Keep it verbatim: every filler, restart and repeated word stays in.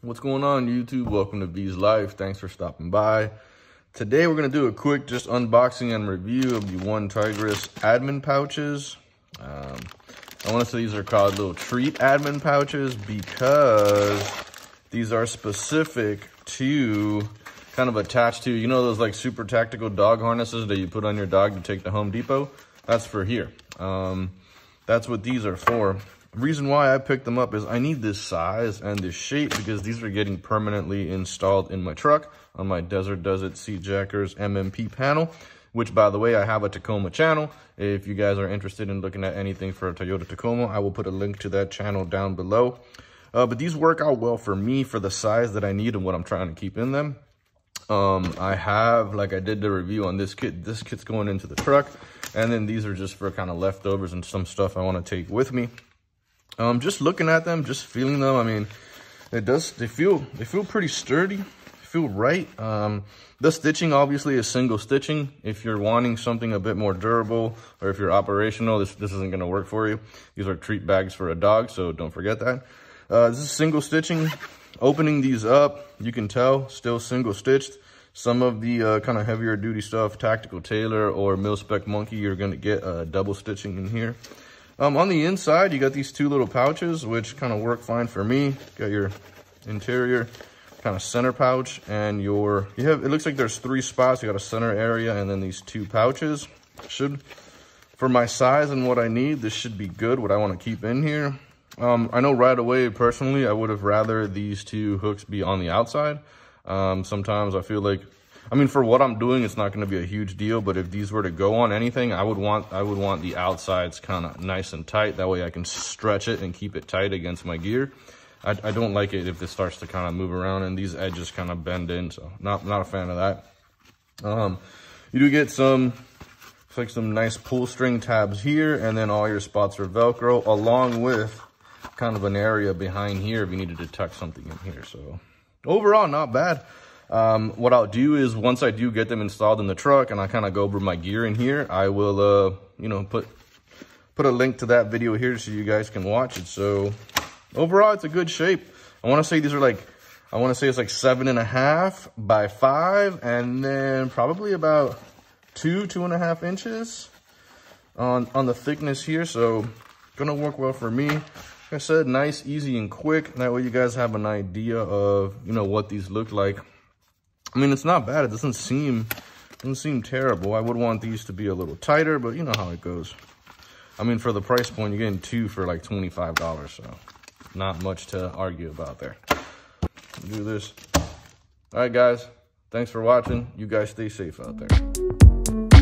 What's going on, YouTube? Welcome to V's Life. Thanks for stopping by. Today we're going to do a quick just unboxing and review of the One Tigris admin pouches. Um, I want to say these are called little treat admin pouches because these are specific to, kind of attached to, you know those like super tactical dog harnesses that you put on your dog to take to Home Depot? That's for here. Um, that's what these are for. Reason why I picked them up is I need this size and this shape because these are getting permanently installed in my truck on my Desert Does It Seat Jackers M M P panel, which, by the way, I have a Tacoma channel. If you guys are interested in looking at anything for a Toyota Tacoma, I will put a link to that channel down below. Uh, but these work out well for me for the size that I need and what I'm trying to keep in them. Um, I have, like I did the review on this kit, this kit's going into the truck. And then these are just for kind of leftovers and some stuff I want to take with me. Um, just looking at them, just feeling them. I mean, it does, they feel, they feel pretty sturdy, they feel right. Um, the stitching obviously is single stitching. If you're wanting something a bit more durable or if you're operational, this, this isn't going to work for you. These are treat bags for a dog, so don't forget that. Uh, this is single stitching. Opening these up, you can tell, still single stitched. Some of the uh, kind of heavier duty stuff, Tactical Tailor or Mil-Spec Monkey, you're going to get uh, double stitching in here. Um, on the inside, you got these two little pouches, which kind of work fine for me. Got your interior kind of center pouch and your, you have, it looks like there's three spots. You got a center area and then these two pouches. Should, for my size and what I need, this should be good, what I want to keep in here. Um, I know right away, personally, I would have rather these two hooks be on the outside. Um, sometimes I feel like, I mean, for what I'm doing, it's not going to be a huge deal, but if these were to go on anything, I would want I would want the outsides kind of nice and tight. That way I can stretch it and keep it tight against my gear. I, I don't like it if this starts to kind of move around and these edges kind of bend in, so not, not a fan of that. Um, you do get some, like some nice pull string tabs here, and then all your spots are Velcro, along with kind of an area behind here if you needed to tuck something in here. So overall, not bad. Um, what I'll do is once I do get them installed in the truck and I kind of go over my gear in here, I will, uh, you know, put, put a link to that video here so you guys can watch it. So overall, it's a good shape. I want to say these are like, I want to say it's like seven and a half by five and then probably about two, two and a half inches on, on the thickness here. So gonna work well for me. Like I said, nice, easy and quick. That way you guys have an idea of, you know, what these look like. I mean, it's not bad. It doesn't seem, doesn't seem terrible. I would want these to be a little tighter, but you know how it goes. I mean, for the price point, you're getting two for like twenty-five dollars, so not much to argue about there. Do this. All right, guys. Thanks for watching. You guys stay safe out there.